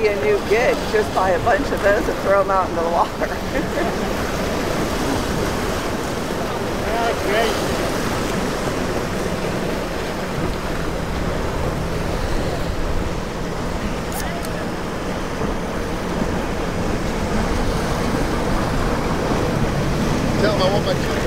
be a new gig, just buy a bunch of those and throw them out into the water. Well, great. I want my